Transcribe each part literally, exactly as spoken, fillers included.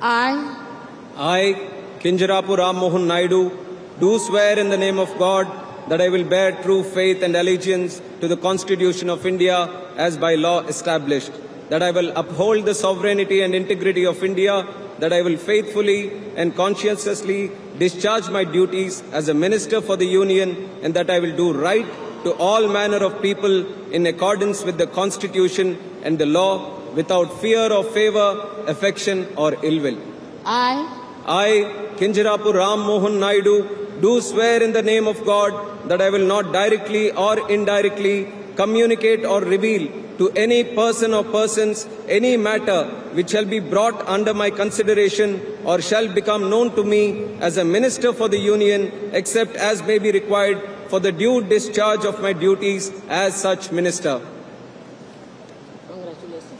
I, I, Kinjarapu Ram Mohan Naidu, do swear in the name of God that I will bear true faith and allegiance to the Constitution of India as by law established, that I will uphold the sovereignty and integrity of India, that I will faithfully and conscientiously discharge my duties as a minister for the Union, and that I will do right to all manner of people in accordance with the Constitution and the law, without fear or favour, affection or ill will. I, I, Kinjarapu Ram Mohan Naidu, do swear in the name of God that I will not directly or indirectly communicate or reveal to any person or persons any matter which shall be brought under my consideration or shall become known to me as a minister for the Union, except as may be required for the due discharge of my duties as such minister. Congratulations.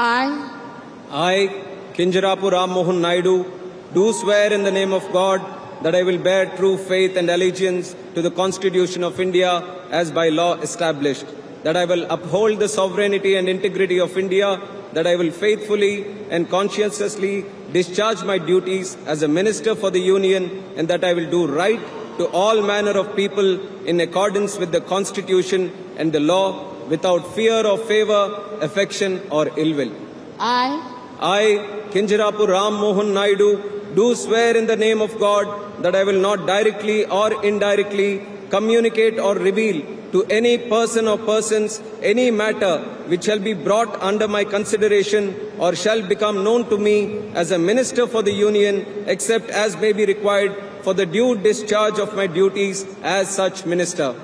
I, I, Kinjarapu Ram Mohan Naidu, do swear in the name of God that I will bear true faith and allegiance to the Constitution of India as by law established, that I will uphold the sovereignty and integrity of India, that I will faithfully and conscientiously discharge my duties as a minister for the Union, and that I will do right to all manner of people in accordance with the Constitution and the law, without fear or favour, affection or ill will. I, I, Kinjarapu Ram Mohan Naidu, do swear in the name of God that I will not directly or indirectly communicate or reveal to any person or persons any matter which shall be brought under my consideration or shall become known to me as a minister for the Union, except as may be required for the due discharge of my duties as such minister.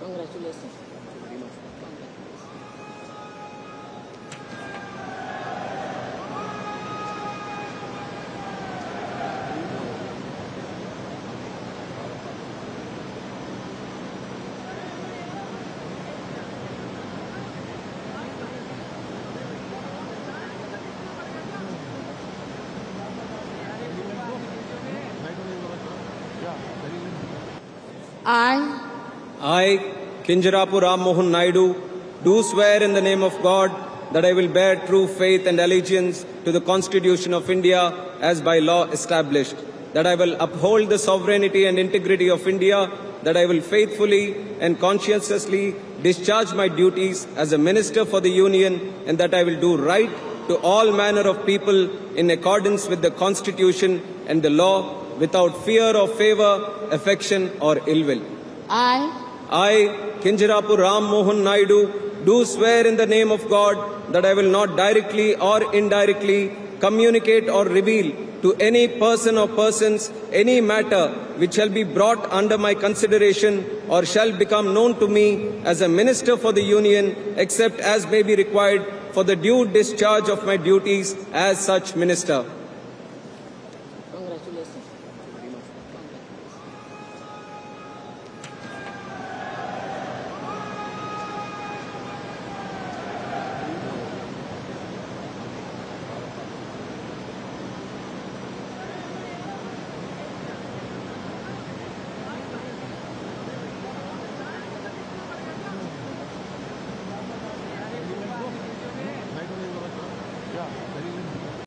Congratulations. I, I, Kinjarapu Ram Mohan Naidu, do swear in the name of God that I will bear true faith and allegiance to the Constitution of India as by law established, that I will uphold the sovereignty and integrity of India, that I will faithfully and conscientiously discharge my duties as a minister for the Union, and that I will do right to all manner of people in accordance with the Constitution and the law, without fear or favour, affection or ill will. I, I, Kinjarapu Ram Mohan Naidu, do swear in the name of God that I will not directly or indirectly communicate or reveal to any person or persons any matter which shall be brought under my consideration or shall become known to me as a minister for the Union, except as may be required for the due discharge of my duties as such minister. Congratulations.